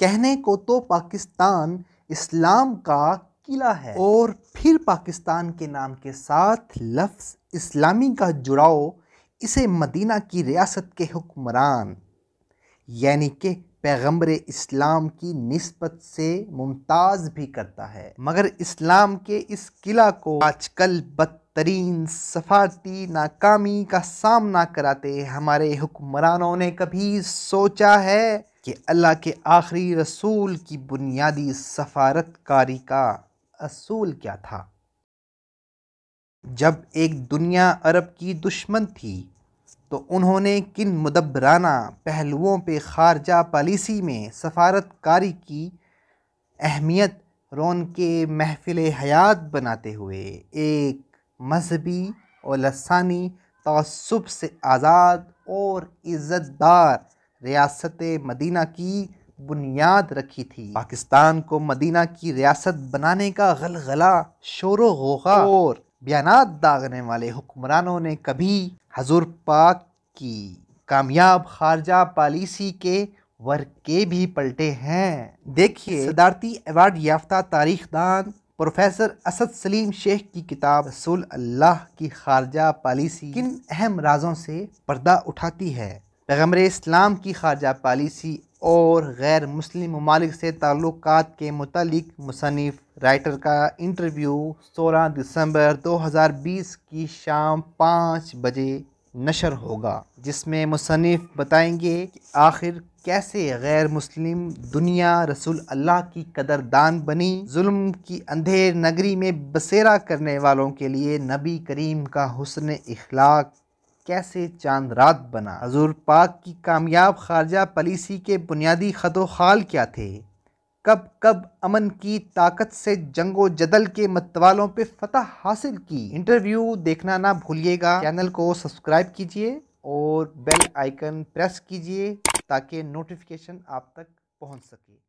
कहने को तो पाकिस्तान इस्लाम का किला है और फिर पाकिस्तान के नाम के साथ लफ्ज़ इस्लामी का जुड़ाव इसे मदीना की रियासत के हुक्मरान यानी कि पैगंबर इस्लाम की निस्बत से मुमताज़ भी करता है। मगर इस्लाम के इस किला को आजकल बदतरीन सफारती नाकामी का सामना कराते हमारे हुक्मरानों ने कभी सोचा है कि अल्लाह के आखिरी रसूल की बुनियादी सफारतकारी का असूल क्या था। जब एक दुनिया अरब की दुश्मन थी तो उन्होंने किन मुदब्बराना पहलुओं पे खारजा पॉलिसी में सफारतकारी की अहमियत रौन के महफिल हयात बनाते हुए एक मजहबी और लसानी तअस्सुब से आज़ाद और इज़्ज़तदार रियासत मदीना की बुनियाद रखी थी। पाकिस्तान को मदीना की रियासत बनाने का गलगला शोरो होगा और बयानात दागने वाले हुक्मरानों ने कभी हजूर पाक की कामयाब खारजा पॉलिसी के वर्के भी पलटे हैं। देखिए सदारती अवार्ड याफ्ता तारीखदान प्रोफेसर असद सलीम शेख की किताब रसूल अल्लाह की खारजा पॉलिसी किन अहम राजों से पर्दा उठाती है। पैगम्बर इस्लाम की खारजा पॉलिसी और गैर मुस्लिम ममालिक से ताल्लुकात के मुतालिक मुसन्निफ राइटर का इंटरव्यू 16 दिसंबर 2020 की शाम 5 बजे नशर होगा, जिसमें मुसन्निफ बताएंगे कि आखिर कैसे गैर मुस्लिम दुनिया रसूल अल्लाह की कदरदान बनी। जुल्म की अंधेर नगरी में बसेरा करने वालों के लिए नबी करीम का हुस्न इखलाक कैसे चांद रात बना। हजूर पाक की कामयाब खारजा पॉलिसी के बुनियादी खतोखाल क्या थे। कब कब अमन की ताकत से जंगो जदल के मतवालों पे फतह हासिल की। इंटरव्यू देखना ना भूलिएगा। चैनल को सब्सक्राइब कीजिए और बेल आइकन प्रेस कीजिए ताकि नोटिफिकेशन आप तक पहुंच सके।